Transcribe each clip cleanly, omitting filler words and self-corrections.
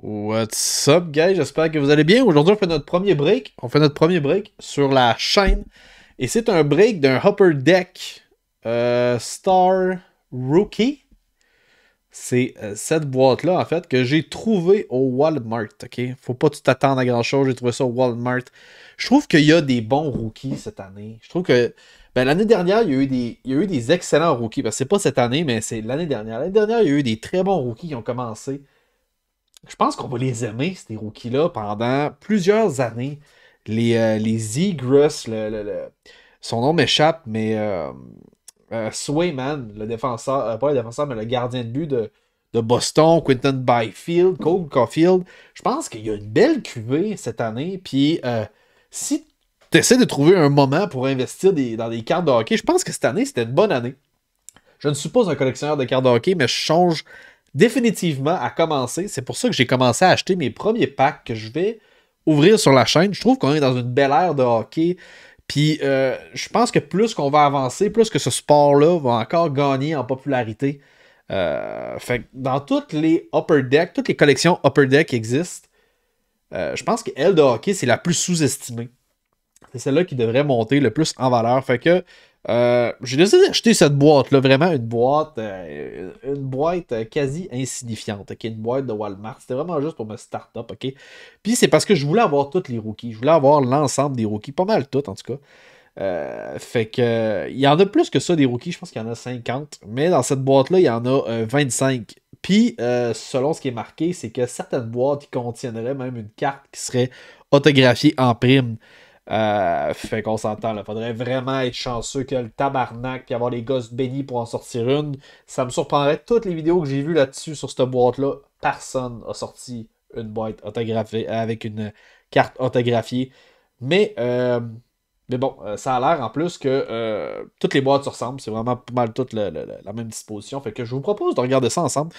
What's up, guys? J'espère que vous allez bien. Aujourd'hui, on fait notre premier break. On fait notre premier break sur la chaîne. Et c'est un break d'un Upper Deck Star Rookie. C'est cette boîte-là, en fait, que j'ai trouvée au Walmart. Okay? Faut pas tout attendre à grand-chose. J'ai trouvé ça au Walmart. Je trouve qu'il y a des bons rookies cette année. Je trouve que... Ben, l'année dernière, il y a eu des excellents rookies. Parce que c'est pas cette année, mais c'est l'année dernière. L'année dernière, il y a eu des très bons rookies qui ont commencé... Je pense qu'on va les aimer, ces rookies-là, pendant plusieurs années. Les Zegras, son nom m'échappe, mais Swayman, le défenseur, pas le défenseur, mais le gardien de but de Boston, Quinton Byfield, Cole Caufield. Je pense qu'il y a une belle cuvée cette année. Puis si tu essaies de trouver un moment pour investir dans des cartes de hockey, je pense que cette année, c'était une bonne année. Je ne suis pas un collectionneur de cartes de hockey, mais je change définitivement à commencer. C'est pour ça que j'ai commencé à acheter mes premiers packs que je vais ouvrir sur la chaîne. Je trouve qu'on est dans une belle ère de hockey. Puis je pense que plus qu'on va avancer, plus que ce sport-là va encore gagner en popularité. Fait que dans toutes les Upper Deck, toutes les collections Upper Deck existent. Je pense que elle de hockey, c'est la plus sous-estimée. C'est celle-là qui devrait monter le plus en valeur. Fait que j'ai décidé d'acheter cette boîte-là, vraiment une boîte quasi insignifiante, okay? Une boîte de Walmart, c'était vraiment juste pour me start-up, ok? Puis c'est parce que je voulais avoir tous les rookies, je voulais avoir l'ensemble des rookies, pas mal toutes en tout cas. Fait que il y en a plus que ça des rookies, je pense qu'il y en a 50, mais dans cette boîte-là, il y en a 25. Puis selon ce qui est marqué, c'est que certaines boîtes contiendraient même une carte qui serait autographiée en prime. Fait qu'on s'entend, là, faudrait vraiment être chanceux que le tabarnak puis avoir les gosses bénis pour en sortir une. Ça me surprendrait, toutes les vidéos que j'ai vues là-dessus sur cette boîte-là, personne n'a sorti une boîte autographiée avec une carte autographiée. Mais bon, ça a l'air en plus que toutes les boîtes se ressemblent, c'est vraiment pas mal toutes la même disposition. Fait que je vous propose de regarder ça ensemble.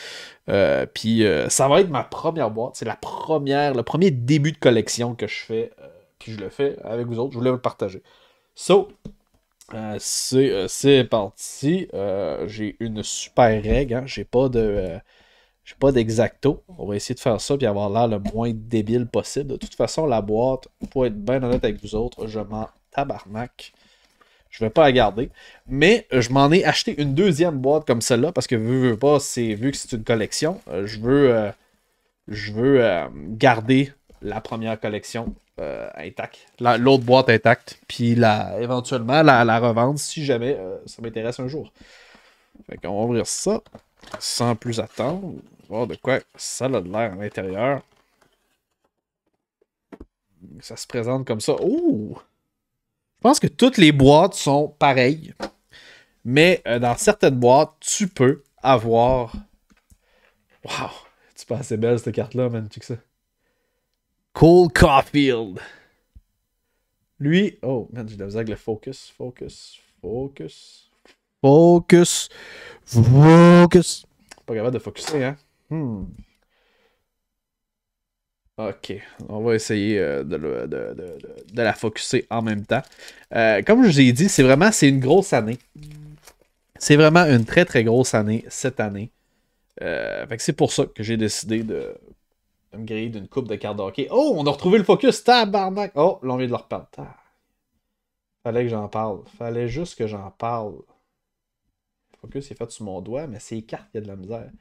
Puis ça va être ma première boîte, c'est le premier début de collection que je fais. Puis je le fais avec vous autres, je voulais le partager. So, c'est parti. J'ai une super règle, hein? J'ai pas d'exacto. On va essayer de faire ça puis avoir l'air le moins débile possible. De toute façon, la boîte, pour être bien honnête avec vous autres, je m'en tabarnak. Je vais pas la garder. Mais je m'en ai acheté une deuxième boîte comme celle-là parce que veux, veux pas, vu que c'est une collection, je veux garder la première collection intacte, l'autre boîte intacte, puis éventuellement la revendre si jamais ça m'intéresse un jour. Fait qu'on va ouvrir ça sans plus attendre, voir de quoi ça a de l'air à l'intérieur. Ça se présente comme ça. Oh! Je pense que toutes les boîtes sont pareilles, mais dans certaines boîtes, tu peux avoir... Wow! Tu penses que c'est belle cette carte-là, man, tu sais que ça? Cole Caufield. Lui, oh, man, j'ai de la misère avec le focus. Pas capable de focuser, hein? Ok, on va essayer de la focuser en même temps. Comme je vous ai dit, c'est une grosse année. C'est vraiment une très très grosse année cette année. Fait que c'est pour ça que j'ai décidé de me griller d'une coupe de cartes de hockey. Oh, on a retrouvé le focus. Tabarnak. Oh, l'on vient de leur parler. Fallait que j'en parle. Fallait juste que j'en parle. Le focus est fait sur mon doigt, mais c'est cartes, il y a de la misère.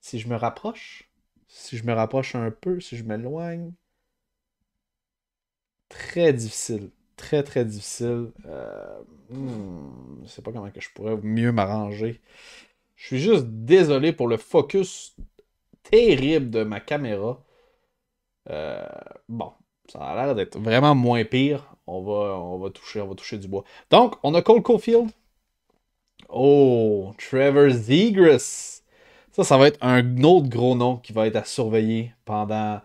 Si je me rapproche, un peu, si je m'éloigne, très difficile. Très, très difficile. Je sais pas comment que je pourrais mieux m'arranger. Je suis juste désolé pour le focus terrible de ma caméra. Bon, ça a l'air d'être vraiment moins pire. On va toucher du bois. Donc, on a Cole Caufield. Oh, Trevor Zegras. Ça va être un autre gros nom qui va être à surveiller pendant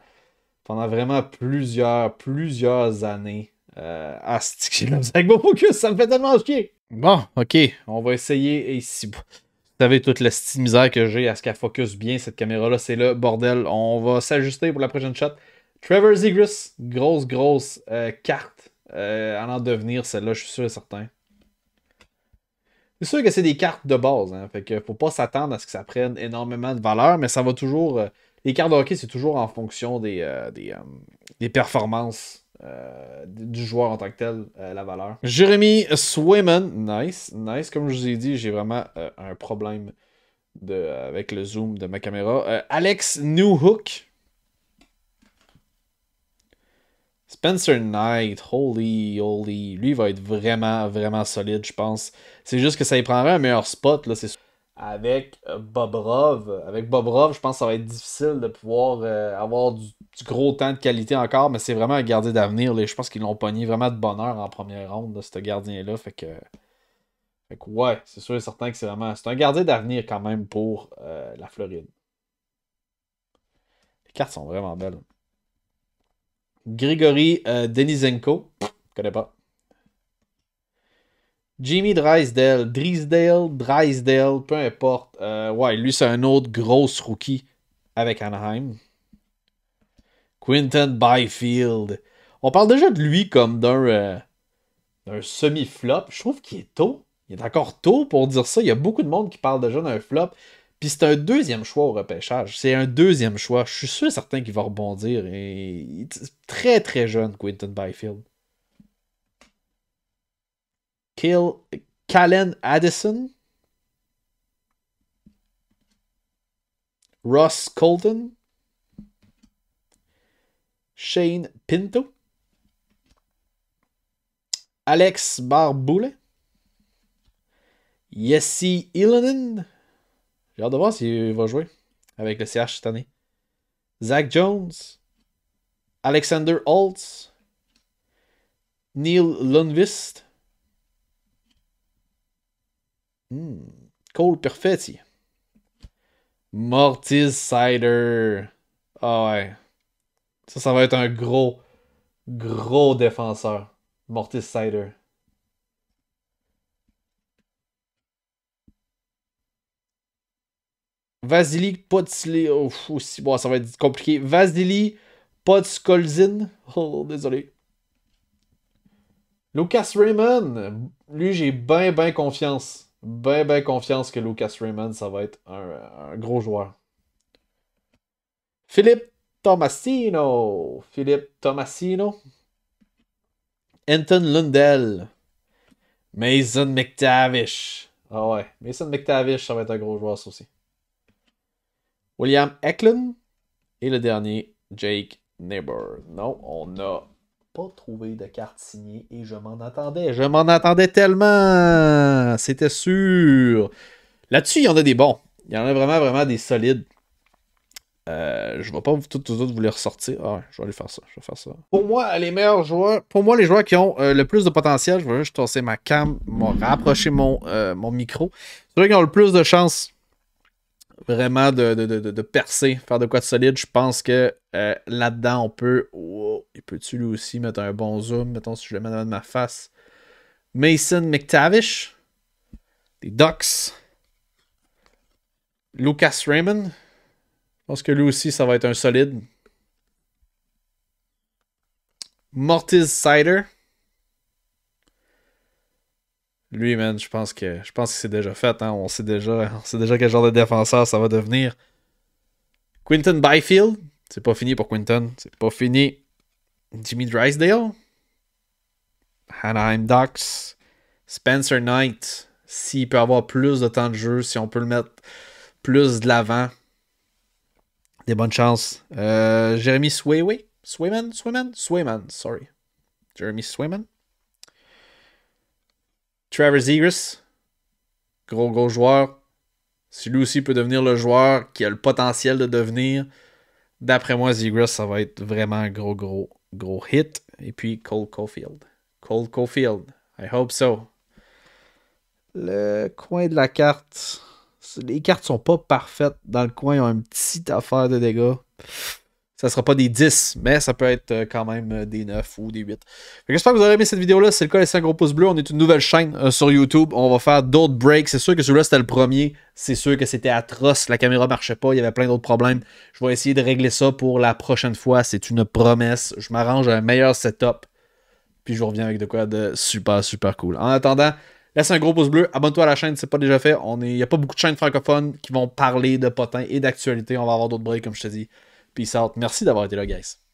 vraiment plusieurs années. Ah, c'est que j'ai la misère avec mon focus, ça me fait tellement chier. Bon, ok, on va essayer ici. Vous savez toute la petite misère que j'ai à ce qu'elle focus bien cette caméra-là, c'est le bordel. On va s'ajuster pour la prochaine shot. Trevor Zegras, grosse carte en devenir celle-là, je suis sûr et certain. C'est sûr que c'est des cartes de base, hein, fait que faut pas s'attendre à ce que ça prenne énormément de valeur, mais ça va toujours les cartes de hockey, c'est toujours en fonction des performances du joueur en tant que tel, la valeur. Jeremy Swayman, nice. Comme je vous ai dit, j'ai vraiment un problème avec le zoom de ma caméra. Alex Newhook. Spencer Knight, holy. Lui, il va être vraiment, vraiment solide, je pense. C'est juste que ça y prendrait un meilleur spot, là, c'est sûr. Avec Bobrov, je pense que ça va être difficile de pouvoir avoir du gros temps de qualité encore, mais c'est vraiment un gardien d'avenir. Je pense qu'ils l'ont pogné vraiment de bonne heure en première ronde, ce gardien-là. Fait que ouais, c'est sûr et certain que c'est vraiment... C'est un gardien d'avenir quand même pour la Floride. Les cartes sont vraiment belles. Grégory Denizenko, je ne connais pas. Jimmy Drysdale, peu importe. Ouais, lui, c'est un autre gros rookie avec Anaheim. Quinton Byfield. On parle déjà de lui comme d'un semi-flop. Je trouve qu'il est tôt. Il est encore tôt pour dire ça. Il y a beaucoup de monde qui parle déjà d'un flop. Puis c'est un deuxième choix au repêchage. C'est un deuxième choix. Je suis sûr et certain qu'il va rebondir. Il est très, très jeune, Quinton Byfield. Callen Addison, Ross Colton, Shane Pinto, Alex Barboulet, Yessie Ilanen, j'ai hâte de voir s'il va jouer avec le CH cette année, Zach Jones, Alexander Holtz, Neil Lundqvist, Cole Perfetti, Moritz Seider. Ah ouais. Ça va être un gros défenseur. Moritz Seider. Vasily Podskolzin. Aussi, bon, ça va être compliqué. Vasily Podskolzin. Oh, désolé. Lucas Raymond. Lui, j'ai bien confiance. Ben confiance que Lucas Raymond, ça va être un gros joueur. Philippe Tomasino. Anton Lundell. Mason McTavish. Ah ouais, Mason McTavish, ça va être un gros joueur, ça aussi. William Eklund. Et le dernier, Jake Neibor. Non, on n'a pas trouvé de carte signée et je m'en attendais tellement, c'était sûr. Là-dessus, il y en a des bons, il y en a vraiment des solides. Je ne vais pas tout vous les ressortir. Ah, je vais faire ça. Pour moi, les meilleurs joueurs, les joueurs qui ont le plus de potentiel, je vais juste tosser ma cam, rapprocher mon micro. C'est ceux qui ont le plus de chance vraiment de percer, faire de quoi de solide. Je pense que là-dedans, on peut... Wow, et peux-tu lui aussi mettre un bon zoom? Mettons, si je le mets devant de ma face. Mason McTavish. Les Ducks. Lucas Raymond. Je pense que lui aussi, ça va être un solide. Moritz Seider. Lui, man, je pense que c'est déjà fait. Hein? On sait déjà quel genre de défenseur ça va devenir. Quinton Byfield. C'est pas fini pour Quinton. C'est pas fini. Jimmy Drysdale. Anaheim Ducks. Spencer Knight. S'il peut avoir plus de temps de jeu, si on peut le mettre plus de l'avant. Des bonnes chances. Jeremy Swayman. Jeremy Swayman. Trevor Zegras, gros joueur. Si lui aussi peut devenir le joueur qui a le potentiel de devenir, d'après moi, Zegras, ça va être vraiment un gros hit. Et puis Cole Caufield. I hope so. Le coin de la carte. Les cartes sont pas parfaites. Dans le coin, ils ont une petite affaire de dégâts. Ça ne sera pas des 10, mais ça peut être quand même des 9 ou des 8. J'espère que vous aurez aimé cette vidéo-là. Si c'est le cas, laissez un gros pouce bleu. On est une nouvelle chaîne sur YouTube. On va faire d'autres breaks. C'est sûr que celui-là, c'était le premier. C'est sûr que c'était atroce. La caméra ne marchait pas. Il y avait plein d'autres problèmes. Je vais essayer de régler ça pour la prochaine fois. C'est une promesse. Je m'arrange à un meilleur setup. Puis je vous reviens avec de quoi de super cool. En attendant, Laisse un gros pouce bleu, abonne-toi à la chaîne si c'est pas déjà fait. Il n'y a pas beaucoup de chaînes francophones qui vont parler de potins et d'actualité. On va avoir d'autres breaks, comme je te dis. Peace out. Merci d'avoir été là, guys.